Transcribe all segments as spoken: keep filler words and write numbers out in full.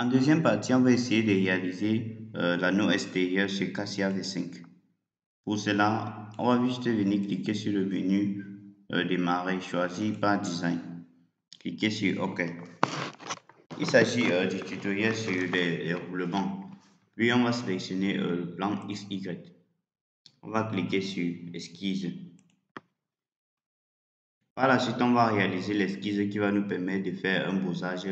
En deuxième partie, on va essayer de réaliser euh, l'anneau extérieur sur Catia V cinq. Pour cela, on va juste venir cliquer sur le menu euh, démarrer, choisi par design. Cliquez sur OK. Il s'agit euh, du tutoriel sur les, les roulements. Puis on va sélectionner euh, le plan X Y. On va cliquer sur esquisse. Par la suite, on va réaliser l'esquisse qui va nous permettre de faire un bossage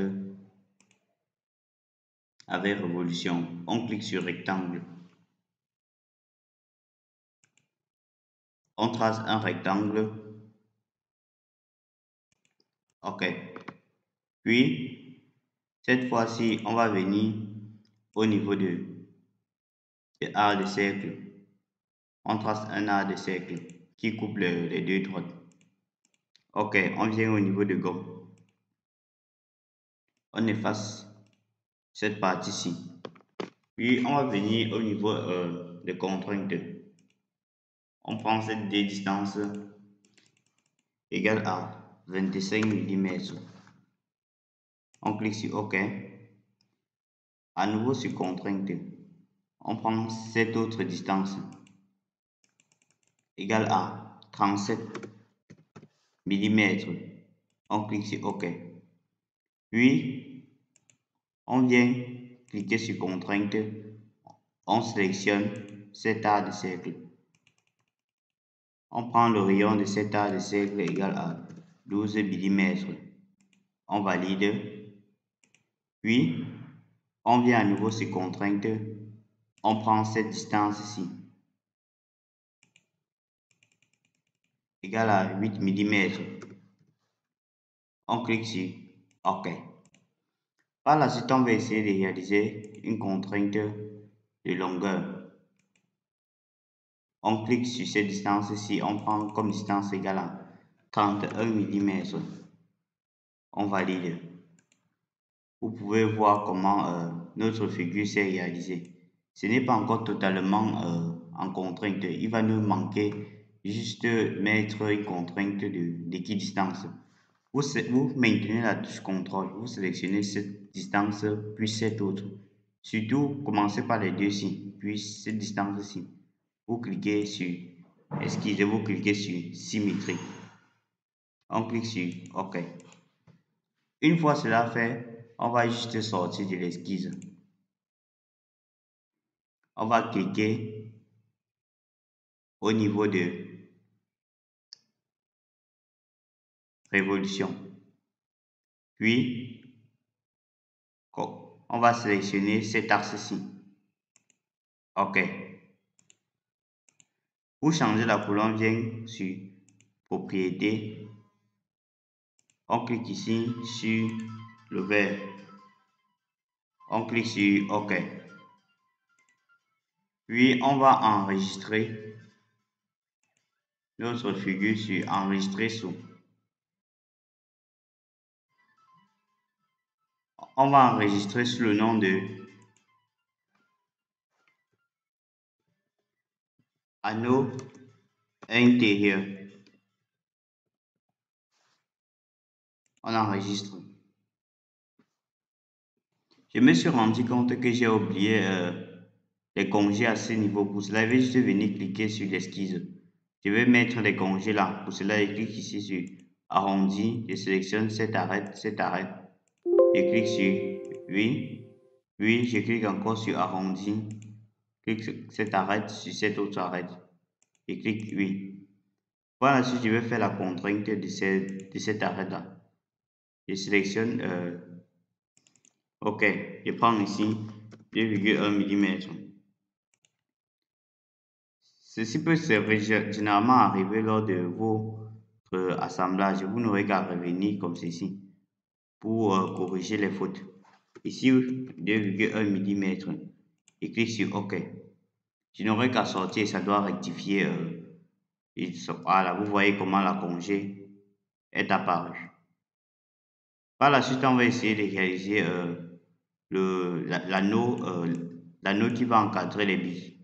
avec révolution. On clique sur rectangle. On trace un rectangle. OK. Puis, cette fois-ci, on va venir au niveau de, de arc de cercle. On trace un arc de cercle qui coupe le, les deux droites. OK. On vient au niveau de gomme. On efface cette partie-ci. Puis, on va venir au niveau euh, de contrainte. On prend cette D distance égale à vingt-cinq millimètres. On clique sur OK. À nouveau sur contrainte. On prend cette autre distance égale à trente-sept millimètres. On clique sur OK. Puis, on vient cliquer sur contrainte. On sélectionne cet arc de cercle. On prend le rayon de cet arc de cercle égal à douze millimètres. On valide. Puis, on vient à nouveau sur contrainte. On prend cette distance ici, égale à huit millimètres. On clique sur OK. Par la suite, on va essayer de réaliser une contrainte de longueur. On clique sur cette distance ici. On prend comme distance égale à trente et un millimètres. On valide. Vous pouvez voir comment euh, notre figure s'est réalisée. Ce n'est pas encore totalement euh, en contrainte. Il va nous manquer juste mettre une contrainte d'équidistance. Vous, vous maintenez la touche contrôle. Vous sélectionnez cette distance puis cette autre. Surtout, commencez par les deux ici, puis cette distance ici. Vous cliquez sur esquisse, vous cliquez sur symétrie. On clique sur OK. Une fois cela fait, on va juste sortir de l'esquisse. On va cliquer au niveau de révolution. Puis, on va sélectionner cet axe-ci. OK. Pour changer la couleur, on vient sur propriétés. On clique ici sur le vert. On clique sur OK. Puis on va enregistrer notre figure sur enregistrer sous. On va enregistrer sous le nom de anneau intérieur. On enregistre. Je me suis rendu compte que j'ai oublié euh, les congés à ce niveau. Pour cela, je vais juste venir cliquer sur l'esquisse. Je vais mettre les congés là. Pour cela, je clique ici sur arrondi. Je sélectionne cette arête, cette arête. Je clique sur oui. Puis, je clique encore sur arrondi. Je clique sur cette arête, sur cette autre arête. Je clique oui. Voilà, si je vais faire la contrainte de cette, de cette arête là. Je sélectionne euh, OK. Je prends ici deux virgule un millimètres. Ceci peut généralement arriver lors de votre assemblage. Vous n'aurez qu'à revenir comme ceci pour euh, corriger les fautes. Ici, deux virgule un millimètres. Et clique sur OK. Je n'aurai qu'à sortir, ça doit rectifier. Euh, et, voilà, vous voyez comment la congé est apparue. Par la suite, on va essayer de réaliser euh, l'anneau euh, qui va encadrer les billes.